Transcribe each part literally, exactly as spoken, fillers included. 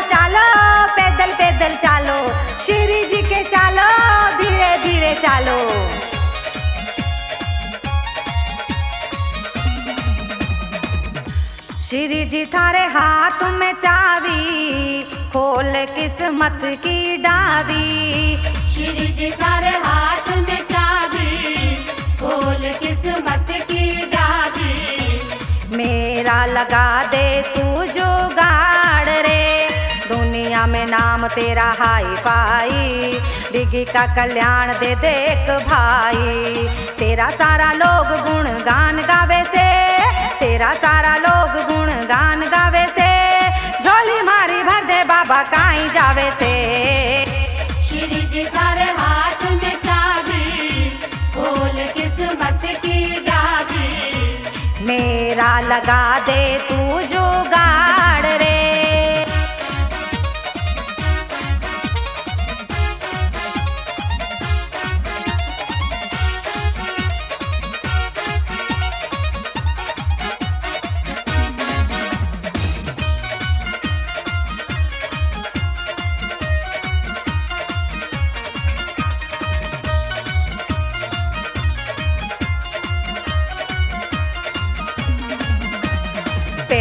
चलो चलो पैदल पैदल चलो श्री जी के चलो धीरे धीरे चलो। श्री जी थारे हाथ में चाबी खोल किस्मत की डाबी। श्री जी थारे हाथ में चाबी खोल किस्मत की डाबी। मेरा लगा दे तू जो गाड़ रे दुनिया में नाम तेरा हाई फाई। डिग्गी का कल्याण दे देख भाई तेरा सारा लोग गुणगान गावे से। तेरा सारा लोग गुणगान गावे से झोली मारी भर दे बाबा काई जावे से। श्री जी थारे हाथ में चाबी खोल किस्मत की डाबी। मेरा लगा दे तू जो गाड़ रे।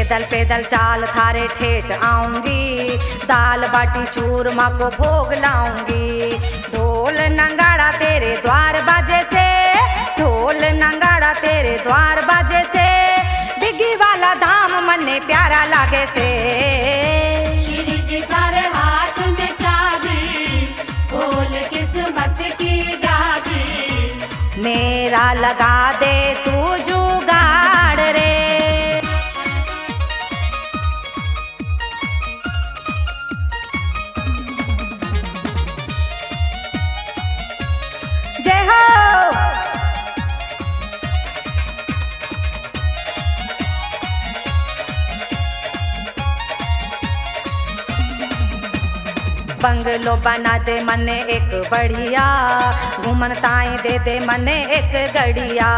पैदल पैदल चाल थारे ठेठ आऊंगी दाल बाटी चूरमा को भोग लाऊंगी। ढोल नंगाड़ा तेरे द्वार बाजे से। ढोल नंगाड़ा तेरे द्वार बाजे से डिग्गी वाला धाम मन्ने प्यारा लागे से। श्री जी थारे हाथ में चाबी खोल किस्मत की डाबी। मेरा लगा दे तू जो गाड़ रे। बंगलो बना दे मने एक बढ़िया घूमन ताई दे दे मने एक गड़िया।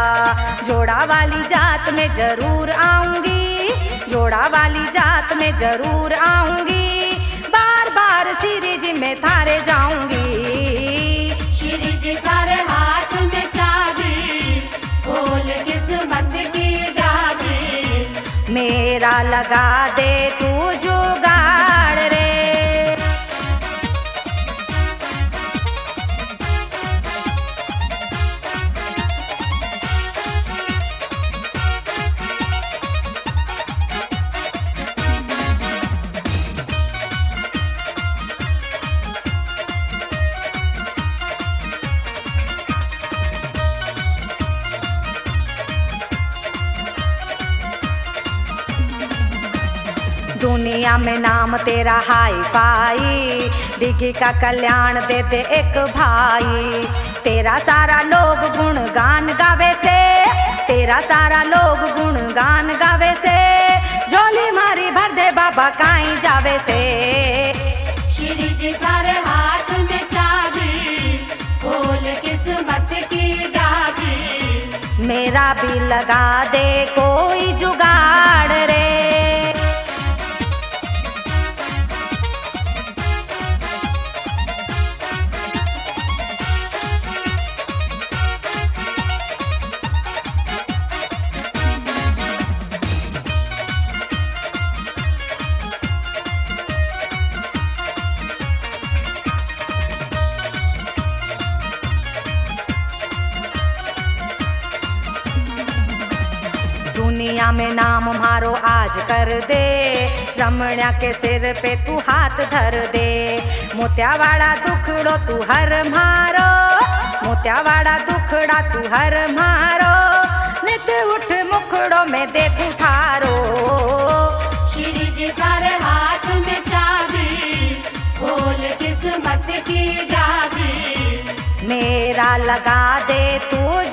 जोड़ा वाली जात में जरूर आऊंगी। जोड़ा वाली जात में जरूर आऊंगी बार बार श्री जी में थारे जाऊंगी। श्री जी थारे हाथ में चाबी खोल किस्मत की डाबी। मेरा लगा दे तू जो गाड़ रे। दुनिया में नाम तेरा हाई फाई। डिग्गी का कल्याण दे दे एक भाई। तेरा सारा लोग गुणगान गावे से। तेरा सारा लोग गुणगान गावे से झोली मारी भर दे बाबा काई जावे से। श्री जी थारे हाथ में चाबी खोल किस्मत की डाबी। मेरा भी लगा दे कोई जुगाड़ रे। दुनिया में नाम मारो आज कर दे रमण्या के सिर पे तू हाथ धर दे। मोतियावाड़ा दुखड़ो तू हर मारो। मोतियावाड़ा दुखड़ा तू हर मारो नित उठ मुखड़ो में देखू थारो। श्री जी थारे हाथ में चाबी खोल किस्मत की डाबी। मेरा लगा दे तू